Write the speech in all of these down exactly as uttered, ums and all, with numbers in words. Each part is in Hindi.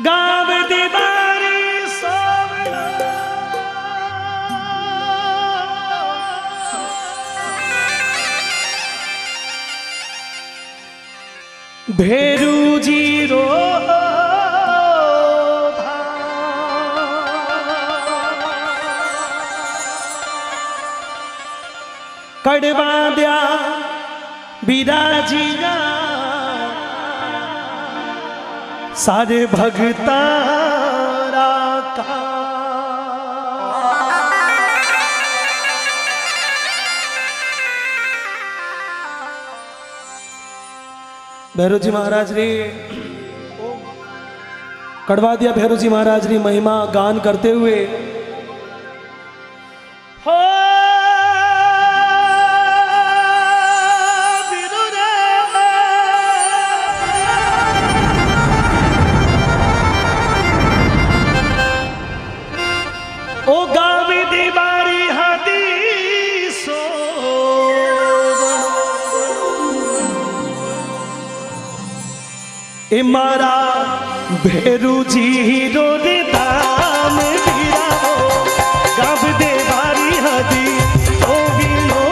गाँव दीवारी सोवला भेरू जी रो कड़वा दिया बिराजी गा सारे भगतारा का भैरूजी महाराज री कड़वा दिया भैरूजी महाराज री महिमा गान करते हुए मारा भैरूजी रो दे दाम दिया गाँव देवारी हदी ओ बिलो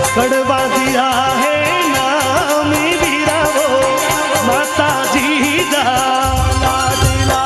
उठा दिया है नाम बिरावो माता जी दा लाडला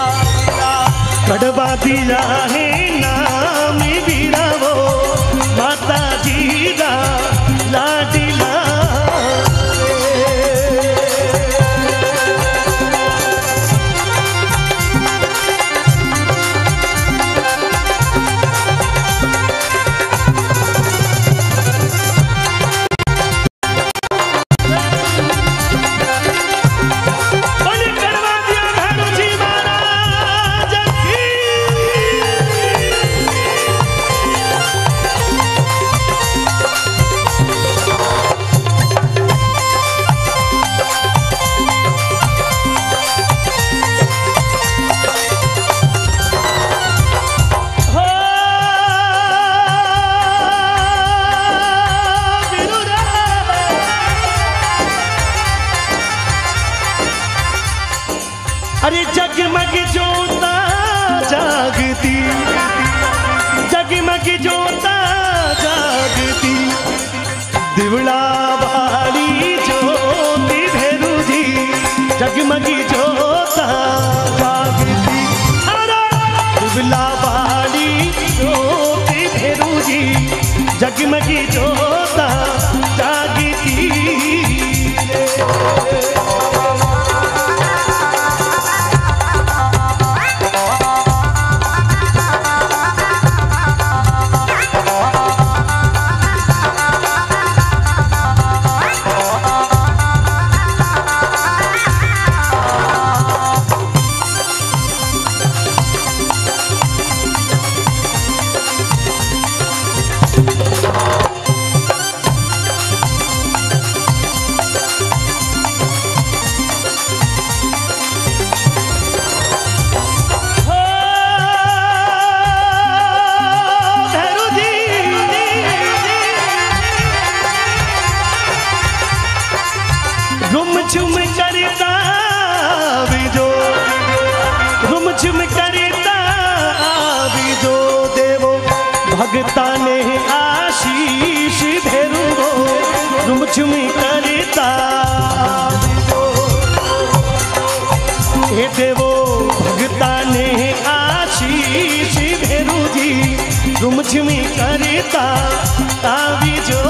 जगमगी जोता जागती देवता ने आशीष भेरू गो झुमझुमी करता हे देवो भगता ने आशीष भेरू जी झुमझुमी करता तावी जो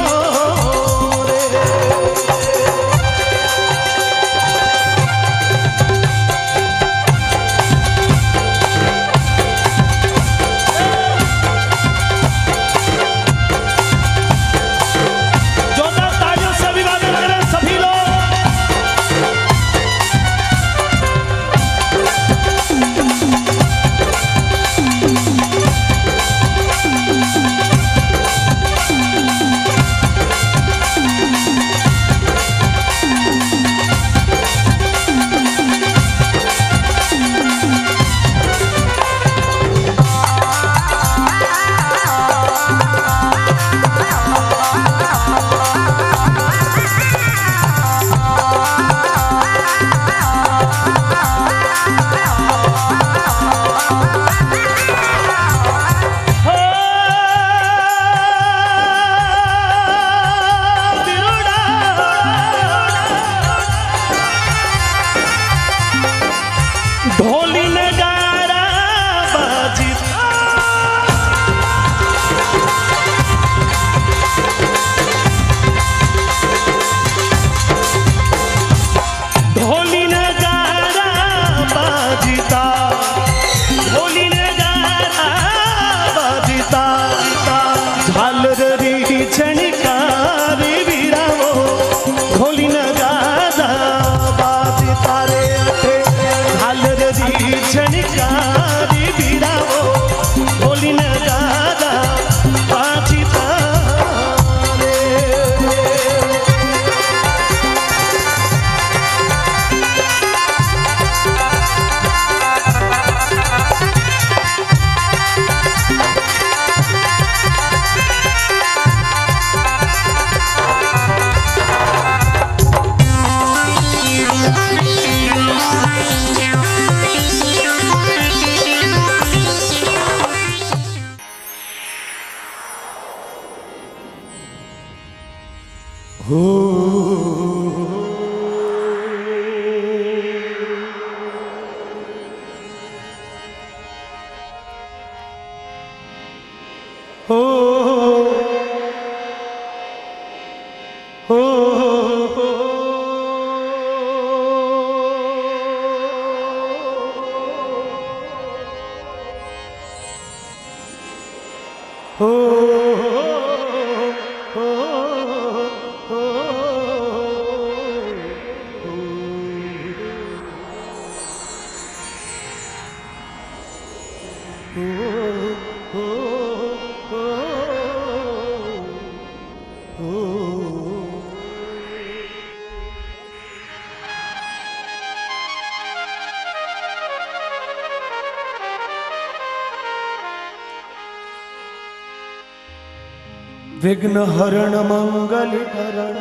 विघ्न हरण मंगल करण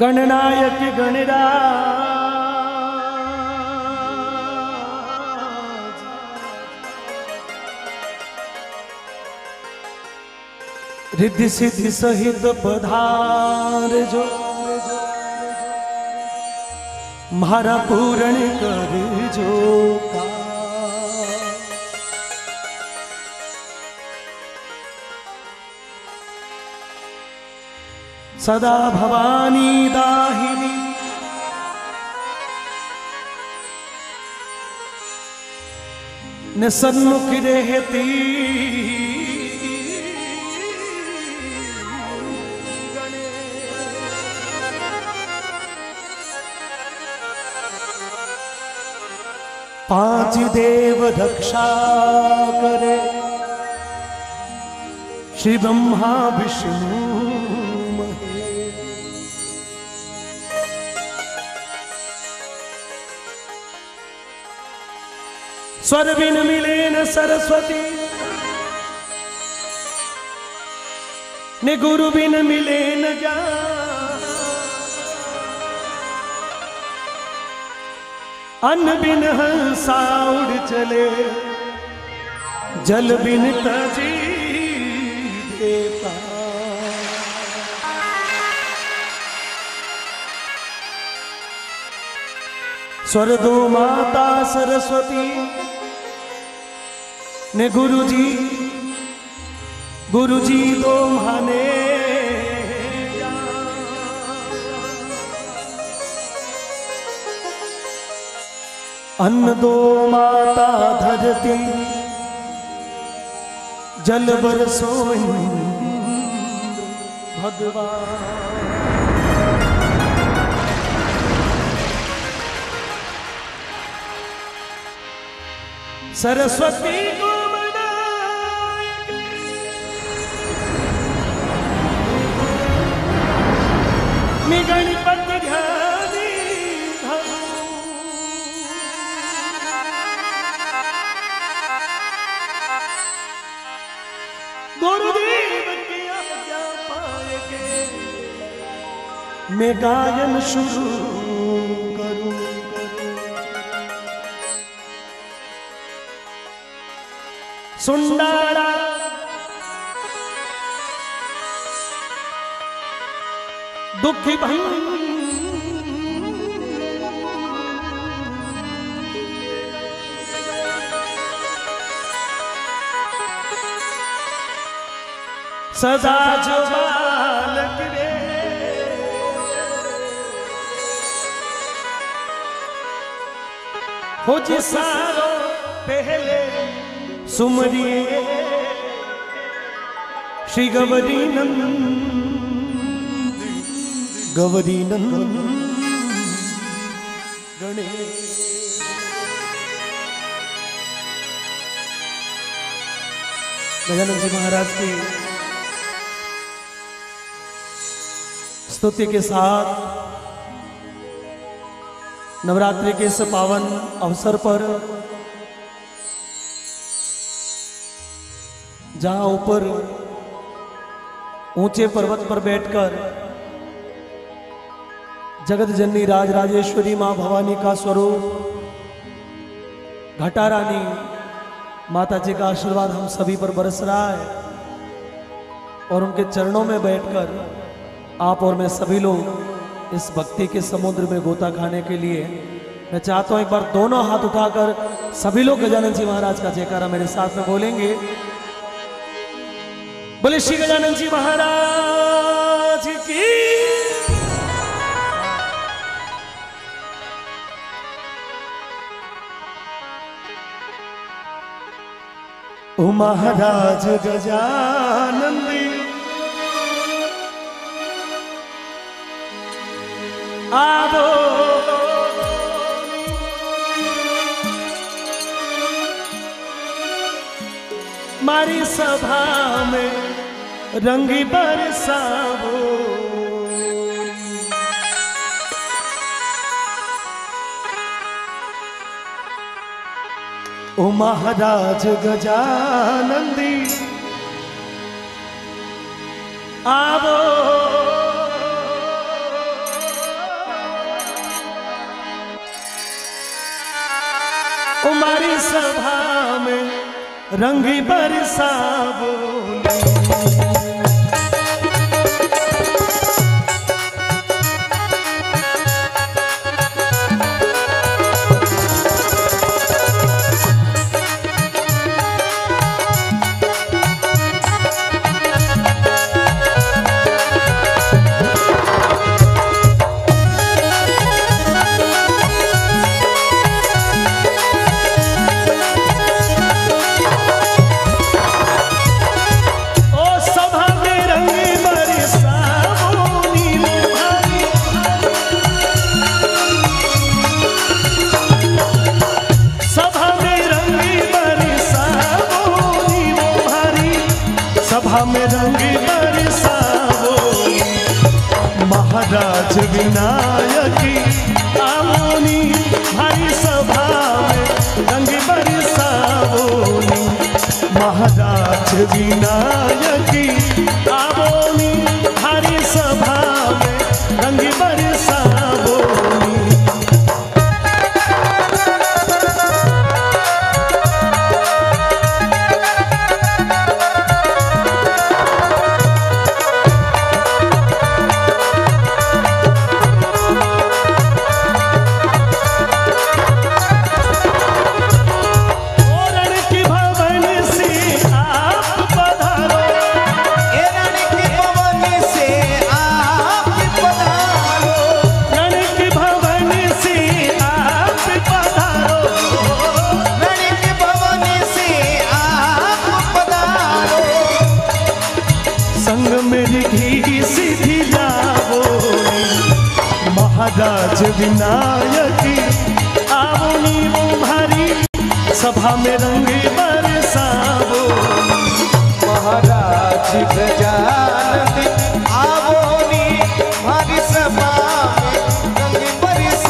गणनायक गणराज रिद्धि सिद्धि सहित पधार जो मारा पूरण कर जो सदा भवानी दाहिनी ने सन्मुख रहती पांच देव रक्षा करे श्री ब्रह्मा विष्णु स्वरविन मिलेन सरस्वती ने गुरु बिन मिलेन ज्ञान अन्न बिन हंसा उड़ चले, जल बिन तजी दे पार। स्वर्गो माता सरस्वती ने गुरुजी गुरुजी तो माने अन्न दो माता धरती, जल बरसोई भगवान। सरस्वती को मनाए गणपति गुरुदेव की आज्ञा पाएंगे। मैं गायन शुरू करूं, सुंदरा दुखी भई सदा जो बालक रे, हो जिसारो पहले सुमरिए श्री गौरी नंद गौरी नंद गणेश। गजानंद जी महाराज की स्तुति के साथ नवरात्रि के इस पावन अवसर पर जहां ऊपर ऊंचे पर्वत पर बैठकर जगत जननी राज राजेश्वरी मां भवानी का स्वरूप घटा रानी माता जी का आशीर्वाद हम सभी पर बरस रहा है और उनके चरणों में बैठकर आप और मैं सभी लोग इस भक्ति के समुद्र में गोता खाने के लिए मैं चाहता हूं एक बार दोनों हाथ उठाकर सभी लोग गजानंद जी महाराज का जयकारा मेरे साथ में बोलेंगे। बोले श्री गजानंद जी महाराज की। ओ महाराज गजानंद आवो, मारी सभा में रंगी बरसावो। ओ महाराज गजानंदी आवो, हमारी सभा में रंगी बरसावो। महाराज विनायक आवोनी, हरि सभा में रंग बरसावोनी। महाराज विनायक आवोनी, हरि सभा में रंग बरसावोनी। राज विनायकी आवनी वो भारी सभा में रंग बरसावो महाराज गजानन आवनी भारी सभा में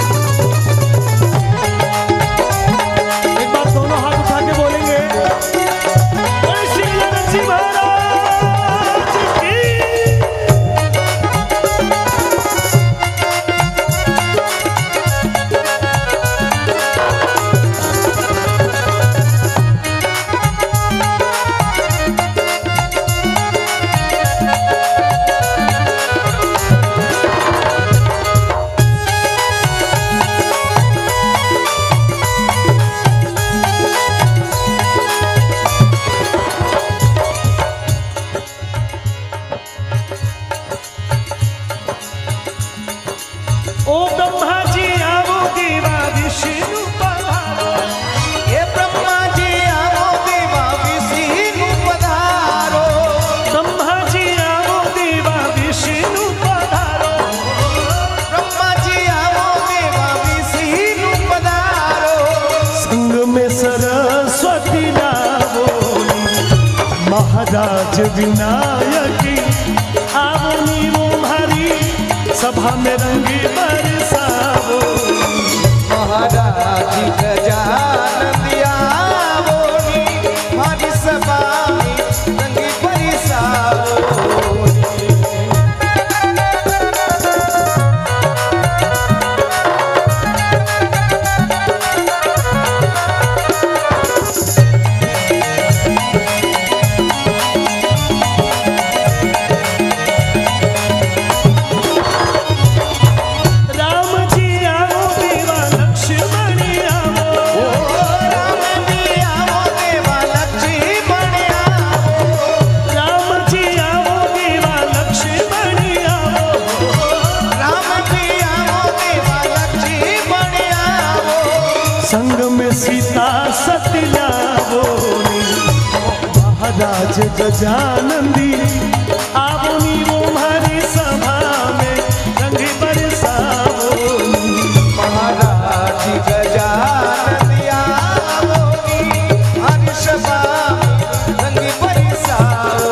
रंग बरसावो। एक बार दोनों हाथ उठा के बोलेंगे राज विनायकी आवनी वो भारी सभा में रंग बरसावो महाराज गजानन आवनी भारी सभा में रंग बरसावो। महाराज गजानंदी आवनी वो भारी सभा में रंग बरसावो महाराज गजानंदी आवनी भारी सभा रंग बरसावो।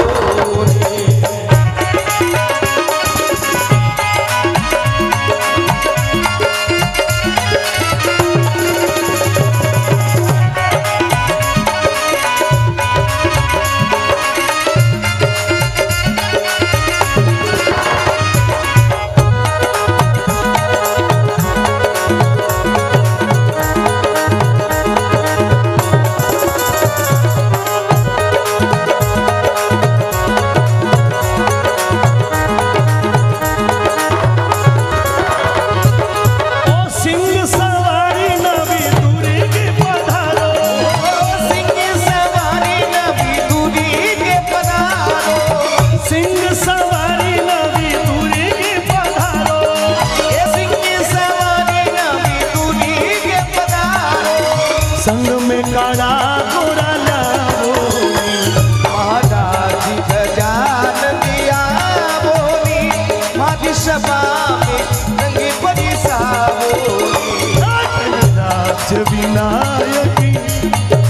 विनायकी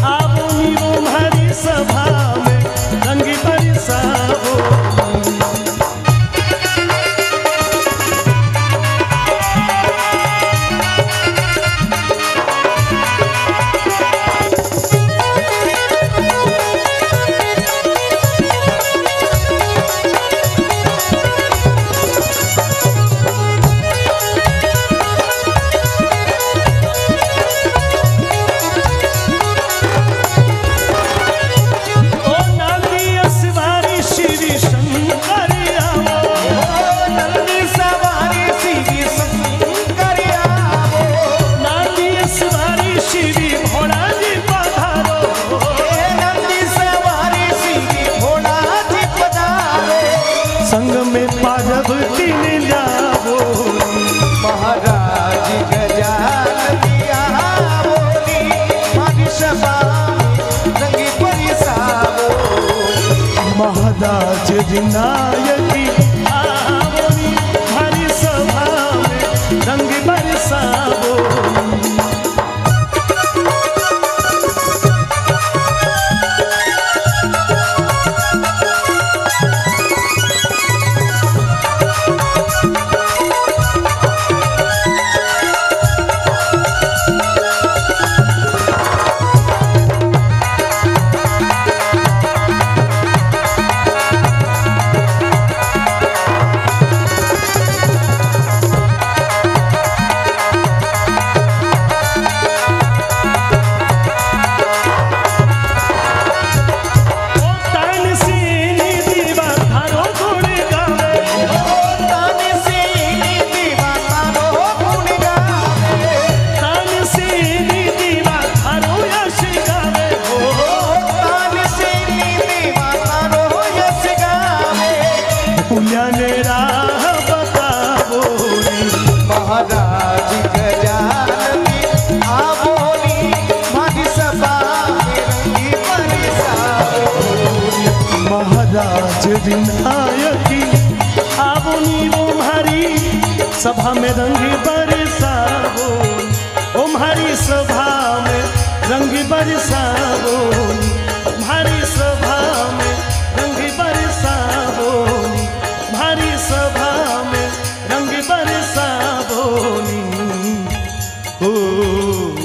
आवनी वो भारी सभा में रंग बरसावो। महाराज गजानन आवनी भारी सभा दास विनायकी आवोनी हरि सभा में रंग बरसावो। विनायकी आवोनी ओम हरि सभा में रंग बरसावो, ओम हरि सभा में रंग बरसावो, हरि सभा में रंग बरसावो, हरि सभा में रंग बरसावो। ओ